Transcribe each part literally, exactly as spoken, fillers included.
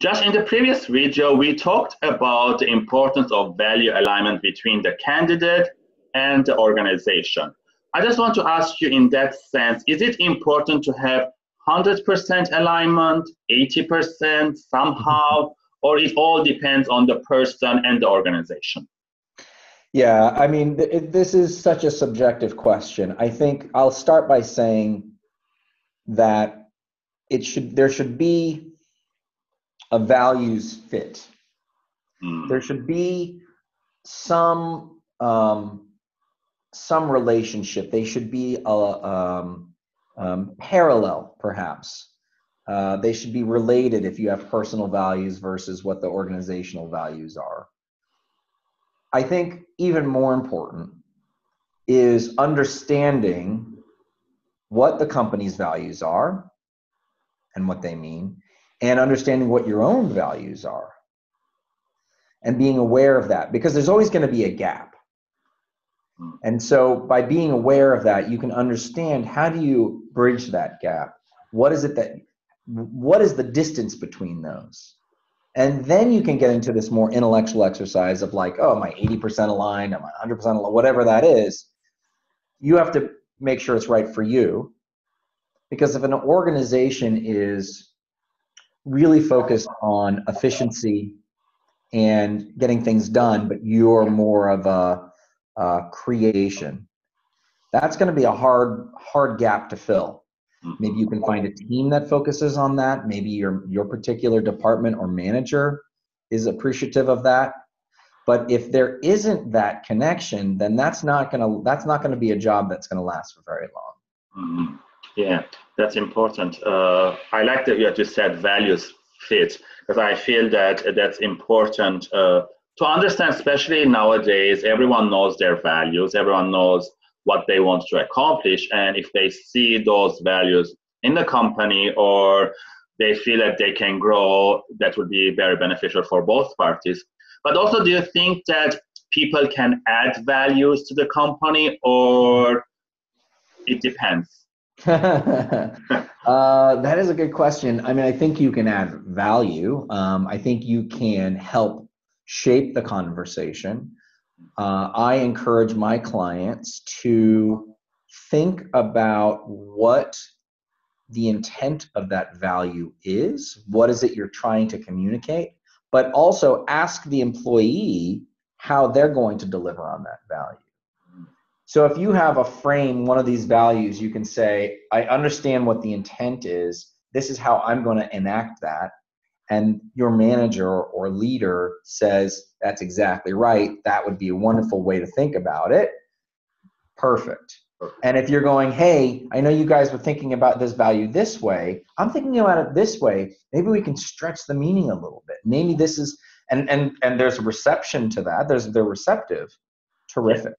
Josh, in the previous video, we talked about the importance of value alignment between the candidate and the organization. I just want to ask you in that sense, is it important to have one hundred percent alignment, eighty percent somehow, or it all depends on the person and the organization? Yeah, I mean, it, this is such a subjective question. I think I'll start by saying that it should there should be a values fit. Mm. There should be some um, some relationship. They should be a, um, um, parallel, perhaps. Uh, they should be related if you have personal values versus what the organizational values are. I think even more important is understanding what the company's values are and what they mean, and understanding what your own values are and being aware of that, because there's always going to be a gap. And so by being aware of that, you can understand, how do you bridge that gap? What is it that, what is the distance between those? And then you can get into this more intellectual exercise of like, oh, am I eighty percent aligned? Am I one hundred percent aligned? Whatever that is, you have to make sure it's right for you. Because if an organization is really focused on efficiency and getting things done, but you're more of a, a creation, that's going to be a hard, hard gap to fill. Maybe you can find a team that focuses on that. Maybe your, your particular department or manager is appreciative of that. But if there isn't that connection, then that's not gonna, that's not gonna be a job that's gonna last for very long. Mm-hmm. Yeah, that's important. Uh, I like that you just said values fit, because I feel that that's important uh, to understand, especially nowadays. Everyone knows their values, everyone knows what they want to accomplish, and if they see those values in the company or they feel that they can grow, that would be very beneficial for both parties. But also, do you think that people can add values to the company, or it depends? uh, that is a good question. I mean, I think you can add value. Um, I think you can help shape the conversation. Uh, I encourage my clients to think about what the intent of that value is. What is it you're trying to communicate? But also ask the employee how they're going to deliver on that value. So if you have a frame, one of these values, you can say, I understand what the intent is. This is how I'm going to enact that. And your manager or leader says, that's exactly right. That would be a wonderful way to think about it. Perfect. And if you're going, hey, I know you guys were thinking about this value this way. I'm thinking about it this way. Maybe we can stretch the meaning a little bit. Maybe this is, and and, and there's a reception to that. There's, they're receptive. Terrific.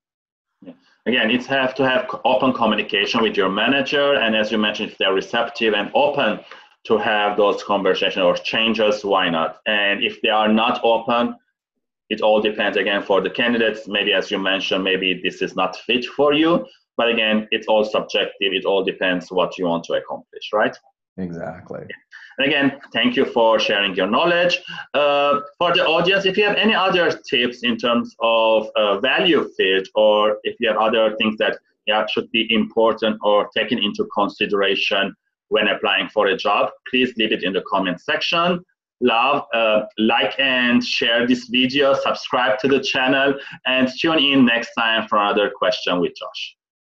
Yeah. Again, it's have to have open communication with your manager. And as you mentioned, if they're receptive and open to have those conversations or changes, why not? And if they are not open, it all depends, again, for the candidates. Maybe, as you mentioned, maybe this is not fit for you. But again, it's all subjective. It all depends what you want to accomplish, right? Exactly. And again, thank you for sharing your knowledge. Uh, for the audience, if you have any other tips in terms of uh, value fit, or if you have other things that yeah, should be important or taken into consideration when applying for a job, please leave it in the comment section. Love, uh, like and share this video, subscribe to the channel, and tune in next time for another question with Josh.